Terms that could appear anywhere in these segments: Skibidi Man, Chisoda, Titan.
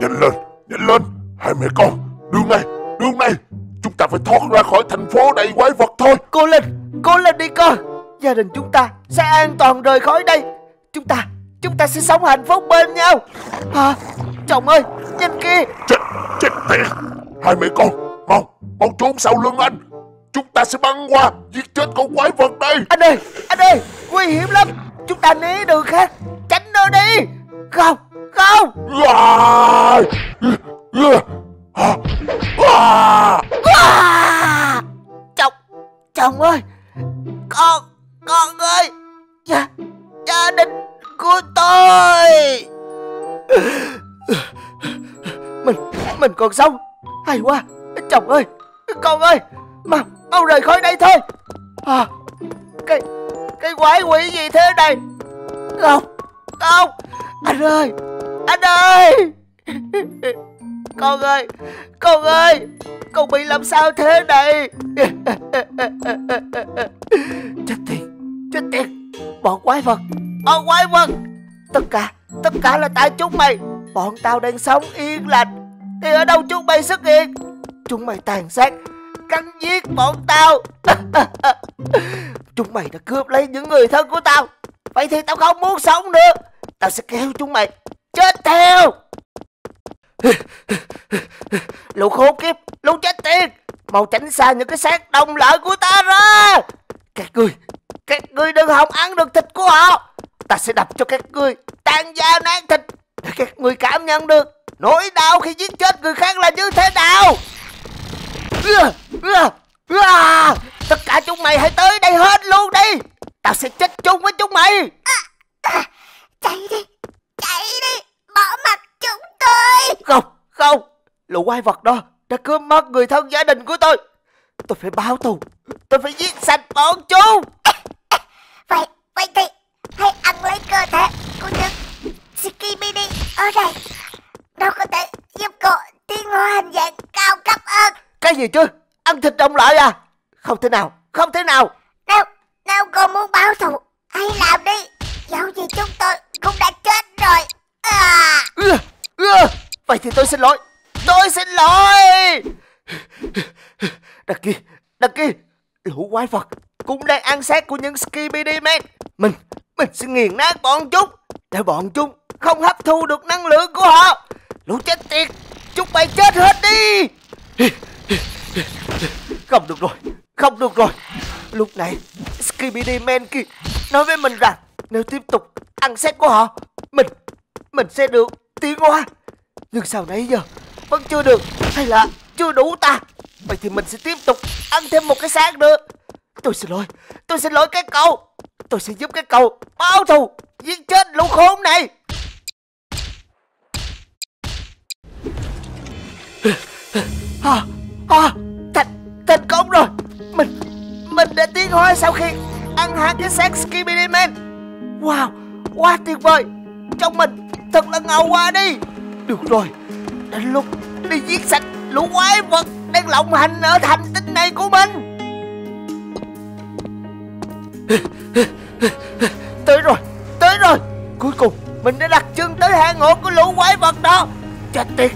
Nhanh lên, hai mẹ con, đường này, chúng ta phải thoát ra khỏi thành phố đầy quái vật thôi. Cố lên đi con, gia đình chúng ta sẽ an toàn rời khỏi đây. Chúng ta sẽ sống hạnh phúc bên nhau. À, chồng ơi, nhanh kia. Chết tiệt, hai mẹ con, mau trốn sau lưng anh. Chúng ta sẽ băng qua, giết chết con quái vật đây. Anh ơi, nguy hiểm lắm. Chúng ta né đường khác, tránh nó đi. Không, không. Chồng ơi, con ơi, gia đình của tôi. Mình còn sống, hay quá. Chồng ơi, con ơi, mau rời khỏi đây thôi. À, cái quái quỷ gì thế này? Không, không, anh ơi, con ơi, con bị làm sao thế này? Chết tiệt, bọn quái vật, tất cả là tại chúng mày. Bọn tao đang sống yên lành, thì ở đâu chúng mày xuất hiện? Chúng mày tàn sát, cắn giết bọn tao. Chúng mày đã cướp lấy những người thân của tao. Vậy thì tao không muốn sống nữa. Tao sẽ kéo chúng mày chết theo. Lũ khốn kiếp, lũ chết tiệt, mau tránh xa những cái xác đồng loại của ta ra. Các ngươi đừng hòng ăn được thịt của họ. Ta sẽ đập cho các ngươi tan da nát thịt, để các ngươi cảm nhận được nỗi đau khi giết chết người khác là như thế nào. Tất cả chúng mày hãy tới đây hết luôn đi. Tao sẽ chết chung với chúng mày. Chạy đi, bỏ mặc chúng tôi. Không, không, lũ quái vật đó đã cướp mất người thân gia đình của tôi. Tôi phải báo thù, tôi phải giết sạch bọn chúng. Vậy thì hãy ăn lấy cơ thể của những Skibidi ở đây. Nó có thể giúp cô tiến hóa hình dạng cao cấp hơn. Cái gì chứ? Ăn thịt đồng loại à? Không thể nào, không thể nào. Nếu cô muốn báo thù, hãy làm đi. Dẫu gì chúng tôi cũng đã chết rồi. Vậy thì tôi xin lỗi, tôi xin lỗi. Đằng kia, lũ quái vật cũng đang ăn xác của những Skibidi Man. Mình sẽ nghiền nát bọn chúng, để bọn chúng không hấp thu được năng lượng của họ. Lũ chết tiệt, chúng mày chết hết đi. Không được rồi. Lúc này Skibidi Man kia nói với mình rằng nếu tiếp tục ăn xác của họ, Mình sẽ được tiến hóa. Nhưng sao nãy giờ vẫn chưa được, hay là chưa đủ ta? Vậy thì mình sẽ tiếp tục ăn thêm một cái xác nữa. Tôi xin lỗi các cậu. Tôi sẽ giúp các cậu báo thù, giết chết lũ khốn này. Thành công rồi. Mình đã tiến hóa sau khi ăn hai cái xác Skibidi Man. Wow, quá tuyệt vời. Trong mình thật là ngầu quá đi. Được rồi, đến lúc đi giết sạch lũ quái vật đang lộng hành ở thành tinh này của mình. Tới rồi. Cuối cùng mình đã đặt chân tới hang ổ của lũ quái vật đó. Chết tiệt,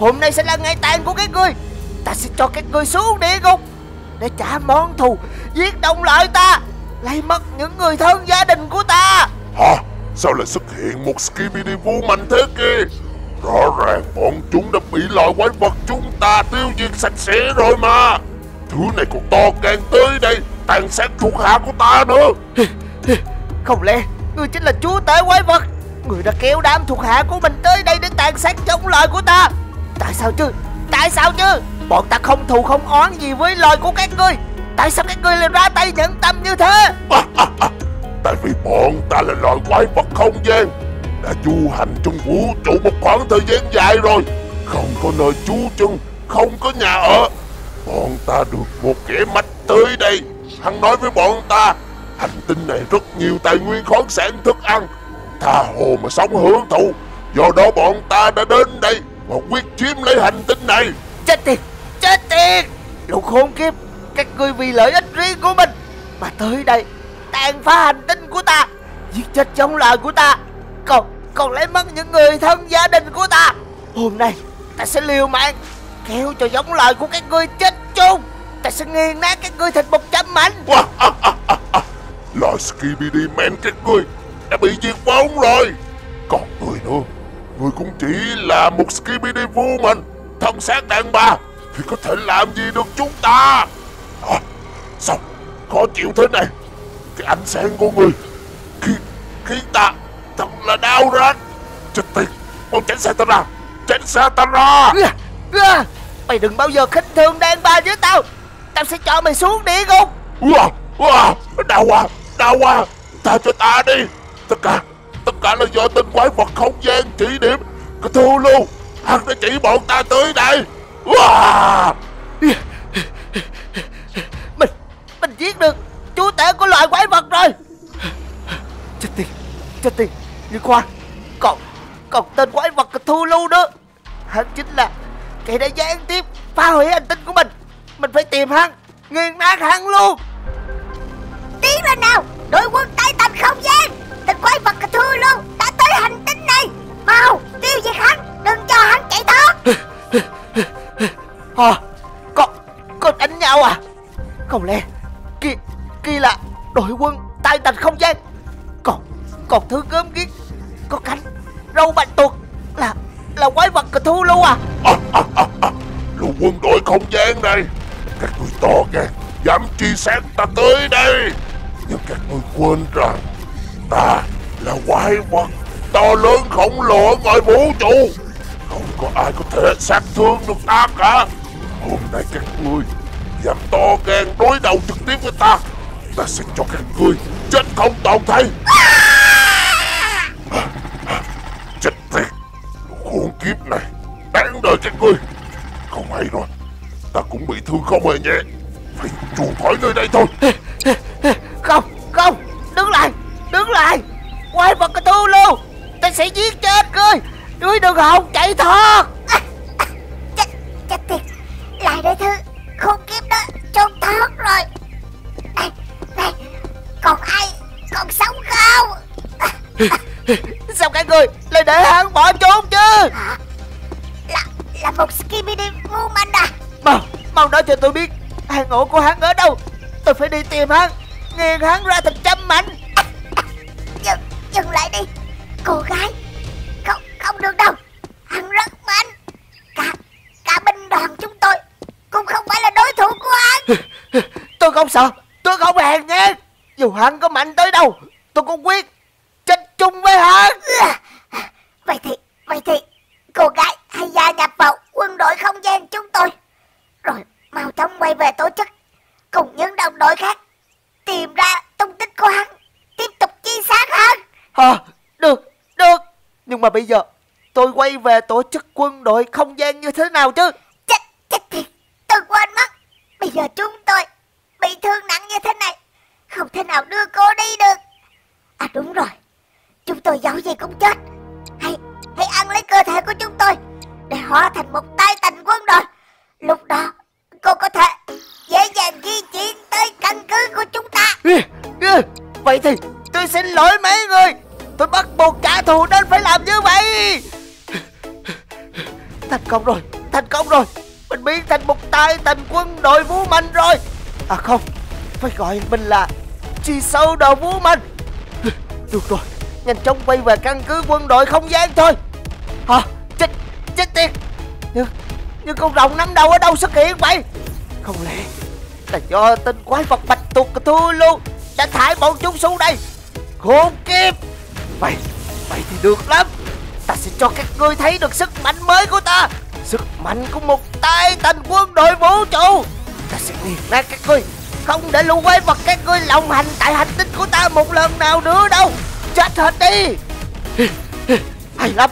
hôm nay sẽ là ngày tàn của các ngươi. Ta sẽ cho các ngươi xuống địa ngục để trả món thù giết đồng loại ta, lấy mất những người thân gia đình của ta. Hả? Sao lại xuất hiện một Skibidi vô mạnh thế kia? Rõ ràng bọn chúng đã bị loại quái vật chúng ta tiêu diệt sạch sẽ rồi mà. Thứ này còn to gan tới đây tàn sát thuộc hạ của ta nữa. Không lẽ ngươi chính là chúa tể quái vật? Ngươi đã kéo đám thuộc hạ của mình tới đây để tàn sát chống lại của ta. Tại sao chứ? Bọn ta không thù không oán gì với lời của các ngươi. Tại sao các ngươi lại ra tay nhẫn tâm như thế? Tại vì bọn ta là loài quái vật không gian, đã du hành trong vũ trụ một khoảng thời gian dài rồi, không có nơi trú chân, không có nhà ở. Bọn ta được một kẻ mách tới đây. Hắn nói với bọn ta, hành tinh này rất nhiều tài nguyên khoáng sản thức ăn, tha hồ mà sống hưởng thụ. Do đó bọn ta đã đến đây và quyết chiếm lấy hành tinh này. Chết tiệt, lũ khốn kiếp, các ngươi vì lợi ích riêng của mình mà tới đây tàn phá hành tinh của ta, giết chết chống lại của ta. Còn còn lấy mất những người thân gia đình của ta. Hôm nay ta sẽ liều mạng kéo cho giống loài của các ngươi chết chung. Ta sẽ nghiền nát các ngươi thịt 100 mảnh. Loài Skibidi Man các ngươi đã bị diệt vong rồi. Còn người nữa, người cũng chỉ là một Skibidi vô mình, thân xác đàn bà, thì có thể làm gì được chúng ta? Sao khó chịu thế này? Cái ánh sáng của người khiến ta thật là đau rát. Chết tiệt, mau tránh xa ta ra, tránh xa ta ra. Mày đừng bao giờ khinh thường đàn bà với tao, tao sẽ cho mày xuống địa ngục. Đau quá, đau quá, tha cho ta đi. Tất cả là do tên quái vật không gian chỉ điểm cái thô lưu. Hắn đã chỉ bọn ta tới đây. Mình giết được chúa tể của loài quái vật rồi. Chết tiệt. Nhưng khoan, còn tên quái vật Thu Lưu nữa. Hắn chính là kẻ đã gián tiếp phá hủy hành tinh của mình. Mình phải tìm hắn, nghiền nát hắn luôn. Tiến lên nào, đội quân Titan không gian. Tên quái vật Thu Lưu đã tới hành tinh này. Mau tiêu diệt hắn, đừng cho hắn chạy thoát. Còn đánh nhau à? Không lẽ kia là đội quân Titan không gian? Còn thứ gớm ghiếc có cánh râu bạch tuộc là quái vật Thu Lưu à? Lũ quân đội không gian này, các người to gan dám truy sát ta tới đây, nhưng các người quên rằng ta là quái vật to lớn khổng lồ ở ngoài vũ trụ, không có ai có thể sát thương được ta cả. Hôm nay các người dám to gan đối đầu trực tiếp với ta, ta sẽ cho các người chết không toàn thây. Chết tiệt, khốn kiếp này, đáng đời các ngươi. Không hay rồi, ta cũng bị thương không hề nhẹ, phải chuồn khỏi nơi đây thôi. Không, đứng lại, quay vào cái Thu Lưu, ta sẽ giết chết ngươi, ngươi đừng hòng chạy thoát. Chết tiệt, lại đây thứ khốn kiếp đó trốn thoát rồi. Này, còn ai còn sống không? Sao các người lại để hắn bỏ trốn chứ? Là một Skibidi vô minh à? Mau nói cho tôi biết hang ổ của hắn ở đâu, tôi phải đi tìm hắn, nghiền hắn ra thành trăm mảnh. Dừng lại đi cô gái, không được đâu, hắn rất mạnh, cả binh đoàn chúng tôi cũng không phải là đối thủ của hắn. Tôi không sợ, tôi không hèn nhát, dù hắn có mạnh tới đâu tôi cũng quyết chết chung với hắn. Vậy thì cô gái hãy gia nhập vào quân đội không gian chúng tôi, rồi mau chóng quay về tổ chức cùng những đồng đội khác, tìm ra tung tích của hắn, tiếp tục truy sát hắn. Được, nhưng mà bây giờ tôi quay về tổ chức quân đội không gian như thế nào chứ? Chết thiệt, tôi quên mất. Bây giờ chúng tôi bị thương nặng như thế này, không thể nào đưa cô đi được. À đúng rồi, chúng tôi dẫu gì cũng chết, hãy ăn lấy cơ thể của chúng tôi để hóa thành một Titan quân đội. Lúc đó cô có thể dễ dàng di chuyển tới căn cứ của chúng ta. Vậy thì tôi xin lỗi mấy người, tôi bắt buộc trả thù nên phải làm như vậy. Thành công rồi, mình biến thành một Titan quân đội vũ mạnh rồi. À không, phải gọi mình là Chisoda vũ mạnh. Được rồi, nhanh chóng quay về căn cứ quân đội không gian thôi. Chết tiệt, nhưng con rồng nắm đầu ở đâu xuất hiện vậy? Không lẽ là do tên quái vật bạch tuộc Thu Lưu đã thải bọn chúng xuống đây? Khốn kiếp. Vậy thì được lắm, ta sẽ cho các ngươi thấy được sức mạnh mới của ta, sức mạnh của một Titan quân đội vũ trụ. Ta sẽ nghiền nát các ngươi, không để lũ quái vật các ngươi lộng hành tại hành tinh của ta một lần nào nữa đâu. Chết hết đi. Hay lắm.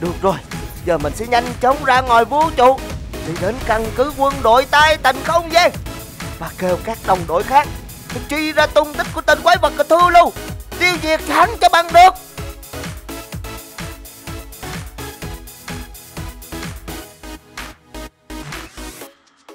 Được rồi, giờ mình sẽ nhanh chóng ra ngoài vũ trụ, đi đến căn cứ quân đội Titan không gian và kêu các đồng đội khác truy ra tung tích của tên quái vật Thu Lưu, tiêu diệt hắn cho bằng được.